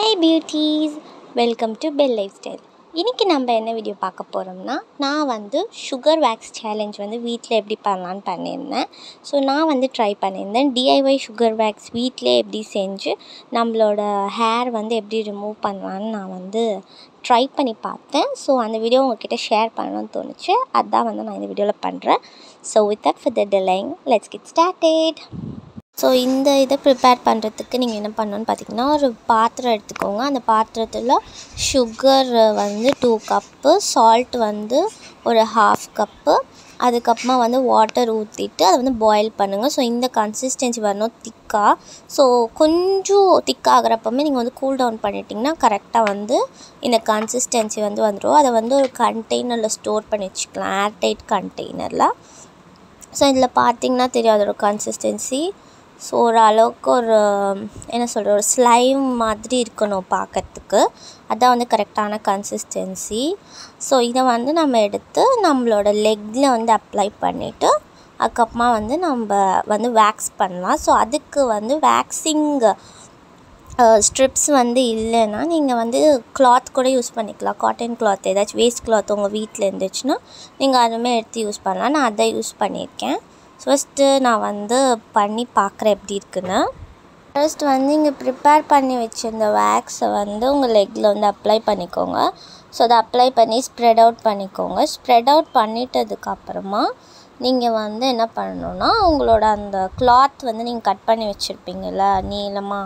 Hey beauties, welcome to Belle Lifestyle. இன்னைக்கு நம்ம என்ன வீடியோ பார்க்க போறோம்னா நான் வந்து சுகர் வாக்ஸ் சேலஞ்ச் வந்து வீட்ல எப்படி பண்ணலாம்னு பண்ணினேன். சோ நான் வந்து ட்ரை பண்ணினேன் DIY சுகர் வாக்ஸ் வீட்ல எப்படி செஞ்சு நம்மளோட ஹேர் வந்து எப்படி ரிமூவ் பண்ணலாம்னு நான் வந்து ட்ரை பண்ணி பார்த்தேன். சோ அந்த வீடியோ உங்ககிட்ட ஷேர் பண்ணணும்னு தோணுச்சு. அதான் வந்து நான் இந்த வீடியோல பண்றேன். So without further delaying, let's get started. So இந்த இத prepare பண்றதுக்கு நீங்க என்ன பண்ணனும்னு பாத்தீங்கன்னா ஒரு பாத்திரம் எடுத்துக்கோங்க அந்த பாத்திரத்துல sugar வந்து 2 cup salt வந்து ஒரு half cup அதுக்கு அப்புறமா வந்து water ஊத்திட்டு அது வந்து boil பண்ணுங்க சோ இந்த consistency வரணும் திக்கா சோ கொஞ்சம் திக்கா ஆகறப்பவே நீங்க வந்து cool down பண்ணிட்டீங்கன்னா கரெக்ட்டா வந்து இந்த consistency வந்து வந்துரும் அத வந்து ஒரு container-ல store பண்ணி வச்சுக்கலாம் airtight container-ல சோ இதல பாத்தீங்கன்னா தெரியாதோட consistency So அளவுக்கு ஒரு என்ன சொல்ற ஒரு ஸ்லைம் மாதிரி இருக்கணும் பார்க்கிறதுக்கு அதான் வந்து கரெக்ட்டான கன்சிஸ்டன்சி சோ இத வந்து நம்ம எடுத்து நம்மளோட லெக்ல வந்து அப்ளை பண்ணிட்டு அப்புறமா வந்து நம்ம வந்து வாக்ஸ் பண்ணலாம் சோ அதுக்கு வந்து வாக்சிங் strips வந்து இல்லனா நீங்க வந்து cloth கூட யூஸ் பண்ணிக்கலாம் cotton cloth ஏதாவது waste cloth உங்க வீட்ல இருந்துச்சுனா நீங்க அதுமே எடுத்து யூஸ் பண்ணலாம் நான் அத யூஸ் பண்ணிருக்கேன் First, நான் வந்து பண்ணி பார்க்கற எப்படி இருக்குன்னு First வந்து இங்க prepare பண்ணி வச்சிருந்த wax வந்து உங்க legல வந்து apply பண்ணிக்கோங்க சோ அத apply பண்ணி spread out பண்ணிக்கோங்க spread out பண்ணிட்டதுக்கு அப்புறமா நீங்க வந்து என்ன பண்ணனும்னா உங்களோட அந்த cloth வந்து நீங்க கட் பண்ணி வச்சிருப்பீங்கல நீலமா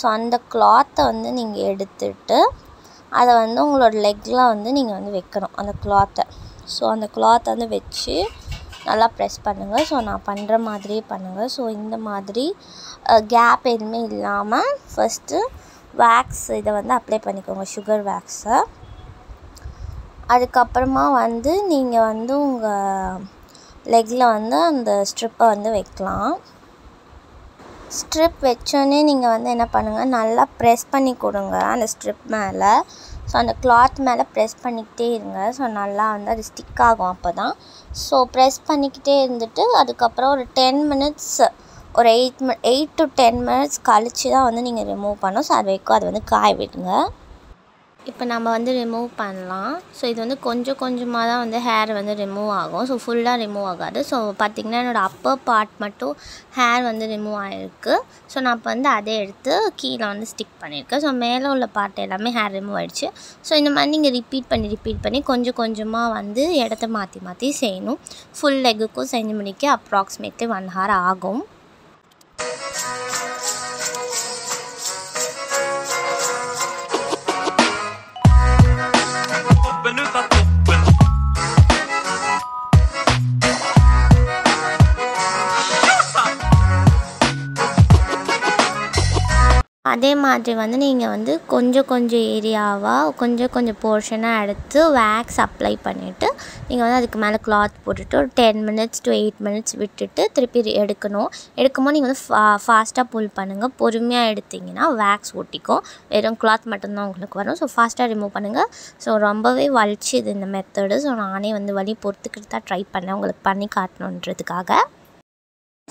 சோ அந்த cloth-ஐ வந்து நீங்க எடுத்துட்டு அத வந்து உங்களோட legல வந்து நீங்க வந்து வைக்கணும் அந்த cloth-ஐ சோ அந்த cloth வந்து வெச்சி நல்லா press பண்ணுங்க சோ நான் பண்ற மாதிரியே பண்ணுங்க சோ இந்த மாதிரி gap எதுமே இல்லாம first wax இத வந்து அப்ளை பண்ணிக்கோங்க sugar wax அதுக்கு அப்புறமா வந்து நீங்க வந்து உங்க legல வந்து அந்த strip-ஐ வந்து வைக்கலாம் strip வெச்சனே நீங்க வந்து என்ன பண்ணுங்க நல்லா press பண்ணி கொடுங்க அந்த strip மேல சோ அந்த cloth மேல press பண்ணிட்டே இருங்க சோ நல்லா வந்து அது ஸ்டிக் ஆகும் அப்பதான் சோ press பண்ணிட்டே இருந்துட்டு அதுக்கு அப்புறம் ஒரு 10 minutes ஒரு 8 to 10 minutes கழிச்சு தான் வந்து நீங்க ரிமூவ் பண்ணனும் சோ அதுக்கு அது வந்து காய விடுங்க இப்போ நம்ம வந்து ரிமூவ் பண்ணலாம் சோ இது வந்து கொஞ்சம் கொஞ்சமா தான் வந்து ஹேர் வந்து ரிமூவ் ஆகும் சோ ஃபுல்லா ரிமூவ் ஆகாது சோ பாத்தீங்கன்னா என்னோட அப்பர் பார்ட் மட்டும் ஹேர் வந்து ரிமூவ் ஆயிருக்கு சோ நான் இப்ப வந்து அதை எடுத்து கீழ வந்து ஸ்டிக் பண்ணிருக்கேன் சோ மேல உள்ள பார்ட் எல்லாமே ஹேர் ரிமூவ் ஆயிடுச்சு சோ இந்த மாதிரி நீங்க ரிப்பீட் பண்ணி கொஞ்சம் கொஞ்சமா வந்து இடத்தை மாத்தி செய்யணும் ஃபுல் லெக்குக்கு செஞ்சு முடிக்க approximately 1 hour ஆகும் அதே மாதிரி வந்து நீங்க வந்து கொஞ்சம் ஏரியாவா கொஞ்சம் போர்ஷனா எடுத்து wax அப்ளை பண்ணிட்டு நீங்க வந்து அதுக்கு மேல cloth போட்டுட்டு 10 minutes to 8 minutes விட்டுட்டு திருப்பி எடுக்கும்போது நீங்க வந்து ஃபாஸ்டா pull பண்ணுங்க பொறுமையா எடுத்தீங்கன்னா wax ஒட்டிக்கும் வெறும் cloth மட்டும் தான் உங்களுக்கு வரும் சோ ஃபாஸ்டா ரிமூவ் பண்ணுங்க சோ ரொம்பவே வலிச்சது இந்த மெத்தட் சோ நானே வந்து வலி பொறுத்துக்கிட்டு தான் ட்ரை பண்ணேன் உங்களுக்கு பண்ணி காட்டணும்ன்றதுக்காக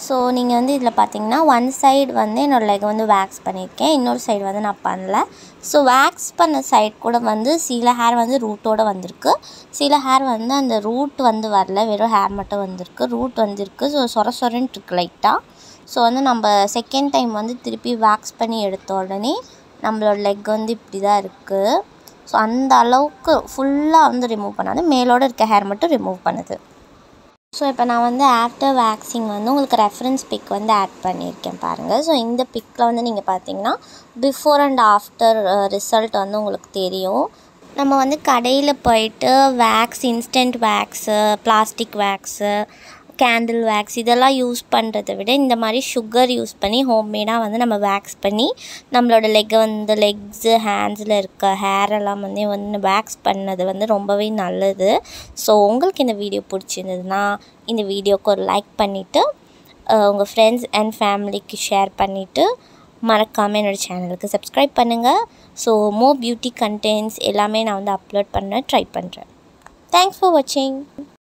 சோ நீங்க வந்து இதல பாத்தீங்கன்னா one side வந்து என்னோட leg வந்து wax பண்ணிருக்கேன் இன்னொரு side வந்து நான் பண்ணல சோ wax பண்ண side கூட வந்து சீல hair வந்து root-ஓட வந்திருக்கு சீல hair வந்து அந்த root வந்து வரல வெறும் hair மட்டும் வந்திருக்கு root வந்திருக்கு சோ சொரசொரன்னு இருக்கு லைட்டா சோ வந்து நம்ம செகண்ட் டைம் வந்து திருப்பி wax பண்ணி எடுத்த உடனே நம்மளோட leg வந்து இப்படி தான் இருக்கு சோ அந்த அளவுக்கு ஃபுல்லா வந்து ரிமூவ் பண்ணாது மேலோட இருக்க hair மட்டும் ரிமூவ் பண்ணுது So இப்போ நான் வந்து after waxing வந்து உங்களுக்கு reference pic வந்து add பண்ணிருக்கேன் பாருங்க சோ இந்த picல வந்து நீங்க பாத்தீங்கன்னா before and after result வந்து உங்களுக்கு தெரியும் நம்ம வந்து கடையில போய்ட்டு wax instant wax plastic wax candle wax இதெல்லாம் யூஸ் பண்றதை விட இந்த மாதிரி sugar யூஸ் பண்ணி ஹோம்மேடா வந்து நம்ம wax பண்ணி நம்மளோட leg வந்து legs handsல இருக்க hair எல்லாம் வந்து wax பண்ணது வந்து ரொம்பவே நல்லது சோ உங்களுக்கு இந்த வீடியோ பிடிச்சிருந்ததுனா இந்த வீடியோக்கு ஒரு லைக் பண்ணிட்டு உங்க friends and family-க்கு ஷேர் பண்ணிட்டு மறக்காம என்னோட சேனலுக்கு subscribe பண்ணுங்க சோ more beauty contents எல்லாமே நான் வந்து upload பண்ண ட்ரை பண்றேன் Thanks for watching